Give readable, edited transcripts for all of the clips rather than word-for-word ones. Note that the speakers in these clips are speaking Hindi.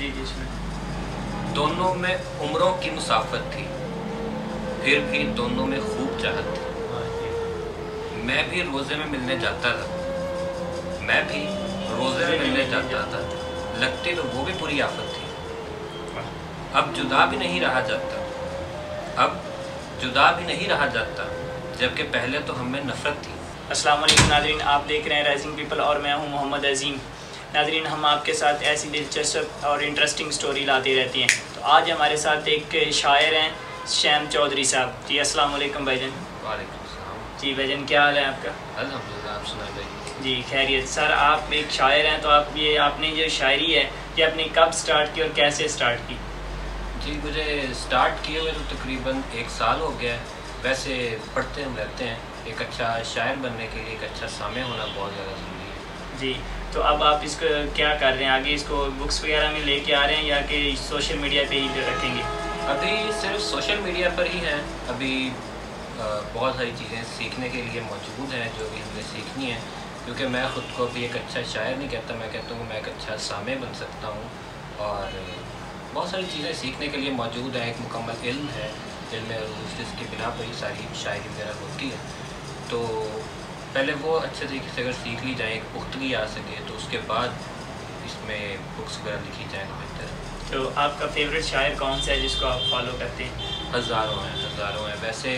जी जिसमें दोनों में उम्रों की मुसाफत थी, फिर भी दोनों में खूब चाहत थी। मैं भी रोज़े में मिलने जाता था, मैं भी रोज़े में मिलने जाता था, लगती तो वो भी पूरी आफत थी। अब जुदा भी नहीं रहा जाता, अब जुदा भी नहीं रहा जाता, जबकि पहले तो हमें नफरत थी। अस्सलाम वालेकुम नाज़रीन, आप देख रहे हैं राइजिंग पीपल और मैं हूं मोहम्मद अज़ीम। नाज़रीन, हम आपके साथ ऐसी दिलचस्प और इंटरेस्टिंग स्टोरी लाते रहते हैं। तो आज हमारे साथ एक शायर हैं श्याम चौधरी साहब जी। अस्सलाम वालेकुम भाईजान। वालेकुम सलाम जी भाईजान, क्या हाल है आपका? अल्हम्दुलिल्लाह, आप सुनाइए जी? खैरियत सर। आप एक शायर हैं, तो आप ये आपने जो शायरी है ये आपने कब स्टार्ट की और कैसे स्टार्ट की? जी मुझे स्टार्ट किए हुए तो तकरीबन एक साल हो गया है। वैसे पढ़ते हम रहते हैं, एक अच्छा शायर बनने के लिए एक अच्छा सामय होना बहुत ज़्यादा ज़रूरी है। जी, तो अब आप इसको क्या कर रहे हैं आगे? इसको बुक्स वगैरह में लेके आ रहे हैं या कि सोशल मीडिया पे ही रखेंगे? अभी सिर्फ सोशल मीडिया पर ही हैं। अभी बहुत सारी चीज़ें सीखने के लिए मौजूद हैं जो भी हमें सीखनी है, क्योंकि मैं ख़ुद को भी एक अच्छा शायर नहीं कहता, मैं कहता हूँ मैं एक अच्छा सामय बन सकता हूँ। और बहुत सारी चीज़ें सीखने के लिए मौजूद हैं, एक मुकम्मल इल्म है, इल्म जिसके बिना पर ही सारी शायरी वगैरह होती है। तो पहले वो अच्छे तरीके से अगर सीख ली जाए, एक पुख्तगी आ सके, तो उसके बाद इसमें बुक्स वगैरह लिखी जाए तो बेहतर है। तो आपका फेवरेट शायर कौन सा है जिसको आप फॉलो करते हैं? हज़ारों हैं, हज़ारों हैं। वैसे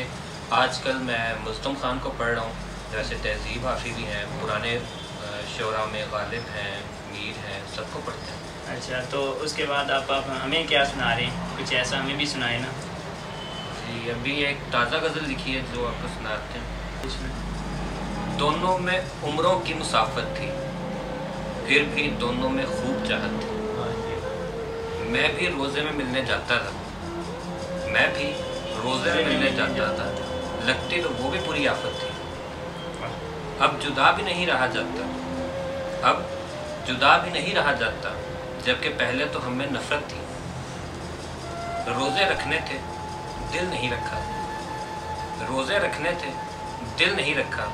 आजकल मैं मुस्तम खान को पढ़ रहा हूँ, वैसे तहज़ीब हाफ़ी भी हैं, पुराने शोरा में गालिब हैं, मीर हैं, सबको पढ़ते हैं। अच्छा, तो उसके बाद आप हमें क्या सुना रहे हैं? कुछ ऐसा हमें भी सुनाए ना। अभी एक ताज़ा गज़ल लिखी है जो आपको सुनाते हैं। इसमें दोनों में उम्रों की मुसाफत थी, फिर भी दोनों में खूब चाहत थी। मैं भी रोज़े में मिलने जाता था, मैं भी रोज़े में मिलने जाता था, लगती तो वो भी पूरी आफत थी। अब जुदा भी नहीं रहा जाता, अब जुदा भी नहीं रहा जाता, जबकि पहले तो हमें नफरत थी। रोज़े रखने थे, दिल नहीं रखा, रोज़े रखने थे, दिल नहीं रखा,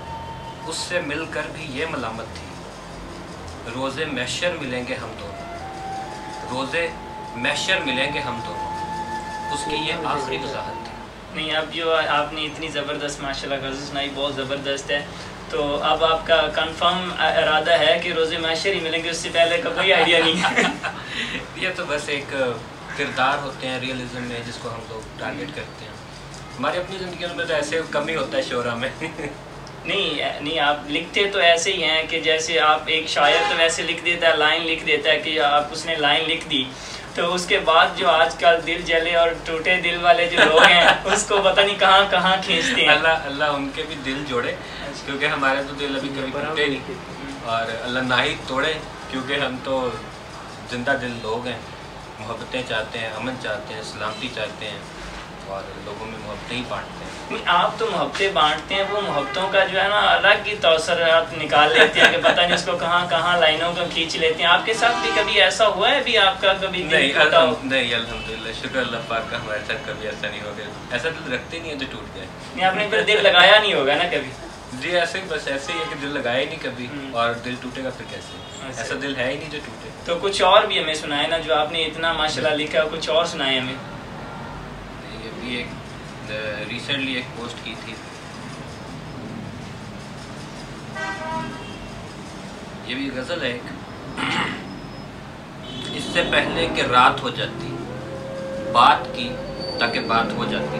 उससे मिलकर भी ये मलामत थी। रोज़े महशर मिलेंगे हम दोनों, रोज़े महशर मिलेंगे हम दोनों, उसकी ये आखिरी वजाहत थी। नहीं, अब जो आपने इतनी ज़बरदस्त माशाल्लाह गज़ल सुनाई, बहुत ज़बरदस्त है। तो अब आपका कंफर्म इरादा है कि रोज़े महशर ही मिलेंगे, उससे पहले का कोई आइडिया नहीं? ये तो बस एक किरदार होते हैं रियलिज्म में जिसको हम लोग टारगेट करते हैं। हमारी अपनी ज़िंदगी में तो ऐसे कम ही होता है शोरा में। नहीं, आप लिखते तो ऐसे ही हैं कि जैसे आप एक शायर तो वैसे लिख देता है, लाइन लिख देता है कि आप उसने लाइन लिख दी, तो उसके बाद जो आजकल दिल जले और टूटे दिल वाले जो लोग हैं उसको पता नहीं कहाँ कहाँ खींचते हैं। अल्लाह अल्लाह उनके भी दिल जोड़े, क्योंकि हमारे तो दिल अभी कभी टूटे नहीं, और अल्लाह ना ही तोड़े, क्योंकि हम तो जिंदा दिल लोग हैं। मोहब्बतें चाहते हैं, अमन चाहते हैं, सलामती चाहते हैं, और लोगों में मोहब्बतें ही बांटते हैं। नहीं, आप तो मोहब्बतें बांटते हैं, वो मोहब्बतों का जो है ना अलग ही तौसरात निकाल लेते हैं कि पता नहीं उसको कहाँ कहाँ लाइनों को खींच लेते हैं। आपके साथ भी कभी ऐसा हुआ है? भी आपका कभी नहीं? नहीं, अल्हम्दुलिल्लाह, शुक्र अल्लाह पाक का, हमारे साथ कभी ऐसा नहीं हो गया। ऐसा दिल रखते नहीं है जो टूट गए। नहीं, आपने फिर दिल लगाया नहीं होगा ना कभी? जी ऐसे बस ऐसे ही है कि दिल लगाया ही नहीं कभी, और दिल टूटेगा फिर कैसे? ऐसा दिल है ही नहीं जो टूटे। तो कुछ और भी हमें सुनाए ना, जो आपने इतना माशाल्लाह लिखा, कुछ और सुनाए हमें। ये भी एक रिसेंटली एक पोस्ट की थी, ये भी गज़ल है एक। इससे पहले कि रात हो जाती, बात की ताकि बात हो जाती,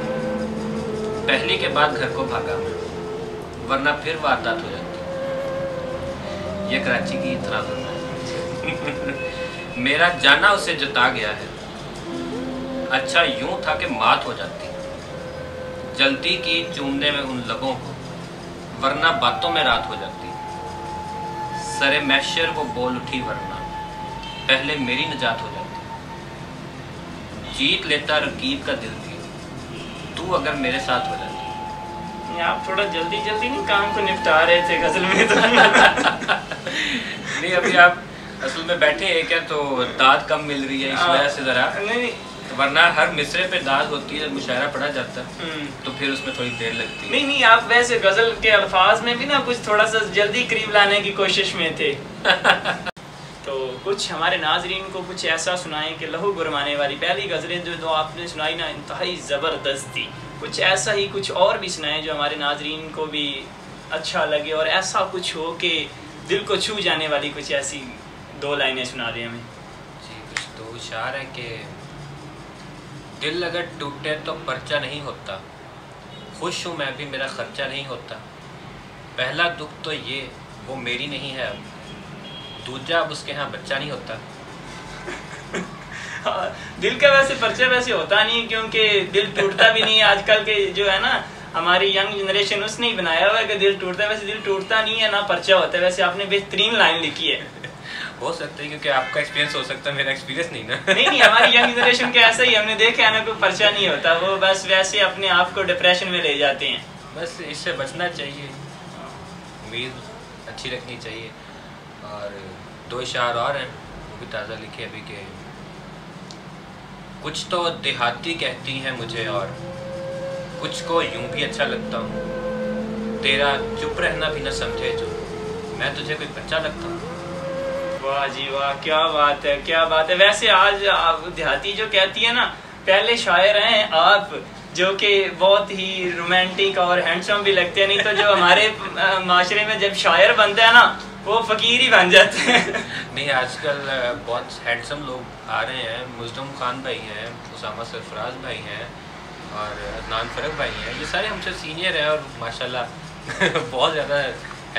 पहली के बाद घर को भागा, वरना फिर वारदात हो जाती। ये कराची की इतना मेरा जाना उसे जता गया है, अच्छा यूं था कि मात हो जाती, जल्दी की चूमने में उन लबों को, वरना बातों में रात हो जाती। सरे मैशर वो बोल उठी वरना पहले मेरी निजात हो जाती, जीत लेता रकीब का दिल भी तू अगर मेरे साथ हो जाती। आप थोड़ा जल्दी जल्दी नहीं काम को निपटा रहे थे गजल में तो। नहीं, अभी आप असल में बैठे हैं क्या, तो दाद कम मिल रही है इस वजह से जरा। नहीं, वरना हर मिसरे पे दाद होती है, मुशायरा पढ़ा जाता तो फिर उसमें थोड़ी देर लगती है। नहीं, आप वैसे गजल के अल्फाज में भी ना कुछ थोड़ा सा जल्दी करीब लाने की कोशिश में थे। तो कुछ हमारे नाजरीन को कुछ ऐसा सुनाएं कि लहू गुरमाने वाली पहली गज़लें जो आपने सुनाई ना इंतहाई ज़बरदस्त थी, कुछ ऐसा ही कुछ और भी सुनाएं जो हमारे नाजरीन को भी अच्छा लगे और ऐसा कुछ हो कि दिल को छू जाने वाली कुछ ऐसी दो लाइनें सुना दें हमें। जी कुछ दो इशार हैं कि दिल अगर टूटे तो पर्चा नहीं होता, खुश हूँ मैं भी मेरा खर्चा नहीं होता, पहला दुख तो ये वो मेरी नहीं है अब, दूजा अब उसके यहाँ बच्चा नहीं होता। दिल का वैसे पर्चा वैसे होता नहीं क्योंकि दिल टूटता भी नहीं है, आजकल के जो है ना हमारी यंग जनरेशन उसने ही बनाया हुआ है कि दिल टूटता है, वैसे दिल टूटता नहीं है ना पर्चा होता है। वैसे आपने बेहतरीन लाइन लिखी है, हो सकता है क्योंकि आपका एक्सपीरियंस हो सकता है, मेरा एक्सपीरियंस नहीं ना। नहीं हमारी यंग जनरेशन के ऐसा ही हमने देखा है ना, कोई पर्चा नहीं होता, वो बस वैसे अपने आप को डिप्रेशन में ले जाते हैं, बस इससे बचना चाहिए, उम्मीद अच्छी रखनी चाहिए। और दो इशार और हैं वो भी ताज़ा लिखे अभी के, कुछ तो देहाती कहती हैं मुझे और कुछ को यूं भी अच्छा लगता हूँ, तेरा चुप रहना भी ना समझे जो मैं तुझे कोई बच्चा लगता हूँ। वाह जी वाह, क्या बात है, क्या बात है। वैसे आज देहाती जो कहती है ना, पहले शायर हैं आप जो कि बहुत ही रोमांटिक और हैंडसम भी लगते हैं, नहीं तो जो हमारे माशरे में जब शायर बनता है ना वो फकीर ही बन जाते हैं। नहीं आजकल बहुत हैंडसम लोग आ रहे हैं, मुजदम खान भाई हैं, उसामा सरफराज भाई हैं और अदनान फर्क भाई हैं, ये सारे हमसे सीनियर हैं और माशाल्लाह बहुत ज़्यादा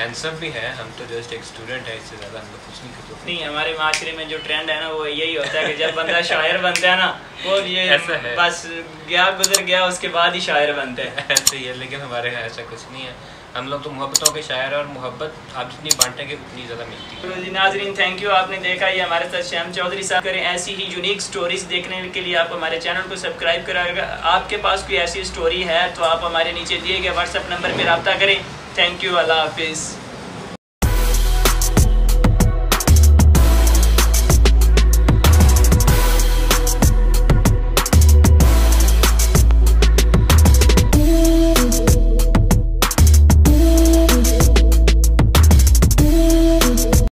हैंडसम भी है, हम तो जस्ट एक स्टूडेंट है, इससे ज़्यादा हम लोग कुछ नहीं कर सकते। नहीं हमारे माशरे में जो ट्रेंड है ना वो यही होता है कि जब बंदा शायर बनता है ना वो ये ऐसा है बस गया गुजर गया उसके बाद ही शायर बनते हैं, ऐसे ही है। लेकिन हमारे यहाँ ऐसा कुछ नहीं है, हम लोग तो मोहब्बतों के शायर हैं और मोहब्बत आप जितनी बांटेंगे उतनी ज़्यादा मिलती है। तो नाजरीन थैंक यू, आपने देखा ये हमारे साथ श्याम चौधरी साहब। करें ऐसी ही यूनिक स्टोरीज देखने के लिए आप हमारे चैनल को सब्सक्राइब कराएगा। आपके पास कोई ऐसी स्टोरी है तो आप हमारे नीचे दिए गए व्हाट्सएप नंबर पर रब्ता करें। थैंक यू, अल्लाह हाफिज़।